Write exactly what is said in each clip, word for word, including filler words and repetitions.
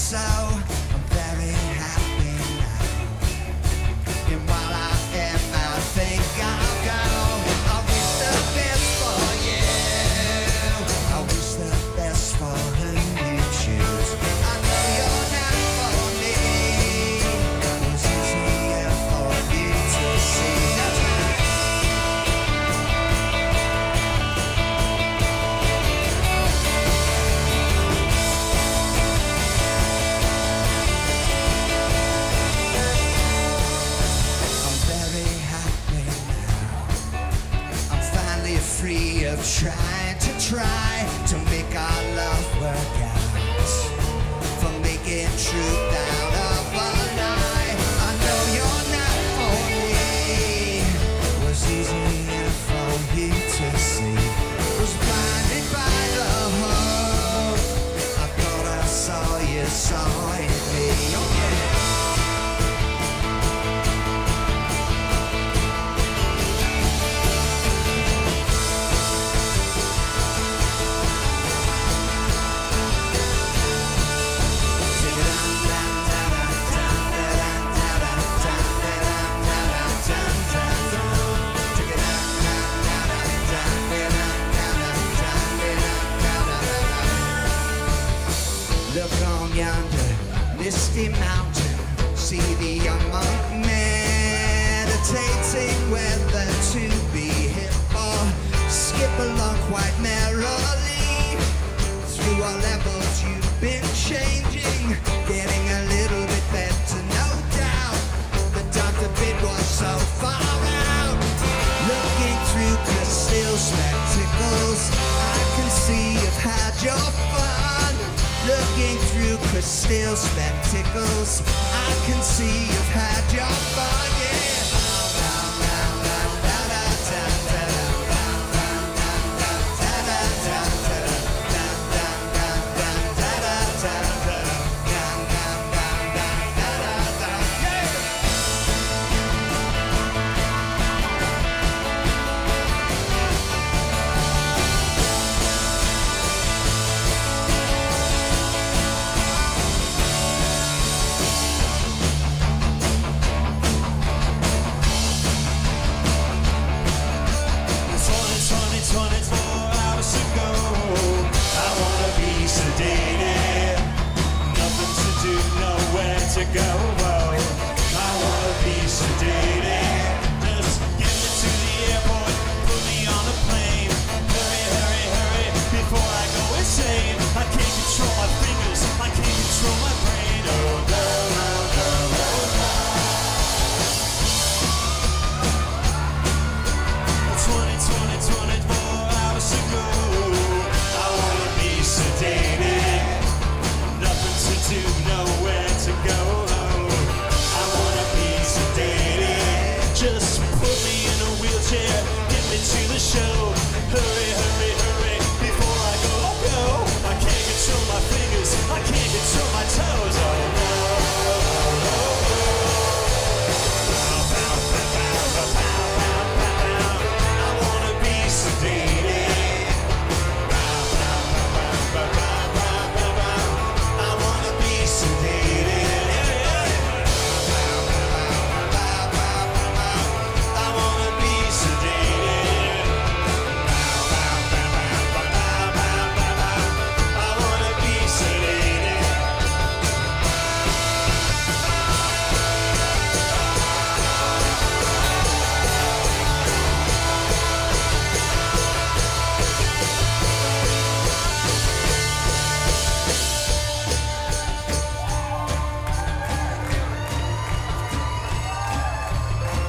so I'm very happy now. And while I am, I think I'll go. I wish the best for you. I wish the best for whom you choose. I know you're not for me. It was easier for you to see. Free of trying to try to make our love work out, for making truth out of a lie. I know you're not for me. It was easier for you to see. Was blinded by the hope. I thought I saw you, saw in me. Okay. Look on yonder misty mountain, see the young monk meditating whether to be hip or skip along quite merrily. Through all levels you've been changing, getting a little bit better, no doubt. The doctor bid was so far out. Looking through Castile spectacles, I can see you've had your fun. Looking through crystal spectacles, I can see you've had your fun, yeah.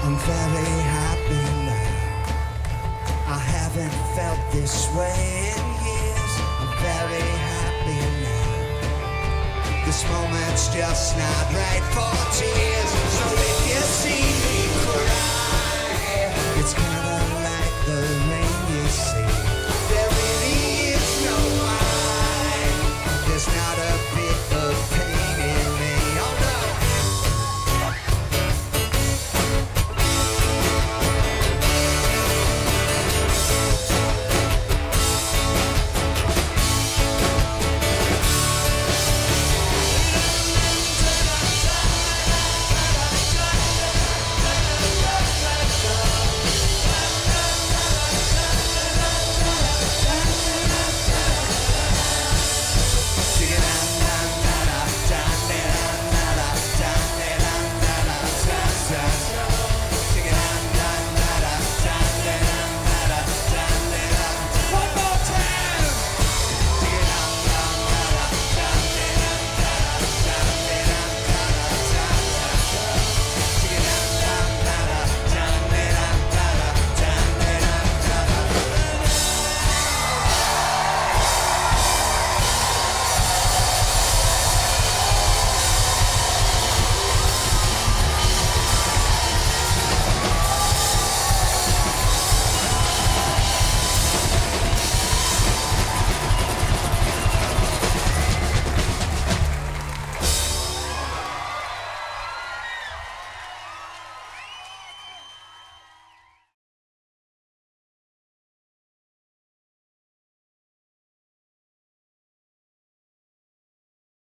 I'm very happy now. I haven't felt this way in years. I'm very happy now. This moment's just not right for tears. So if you see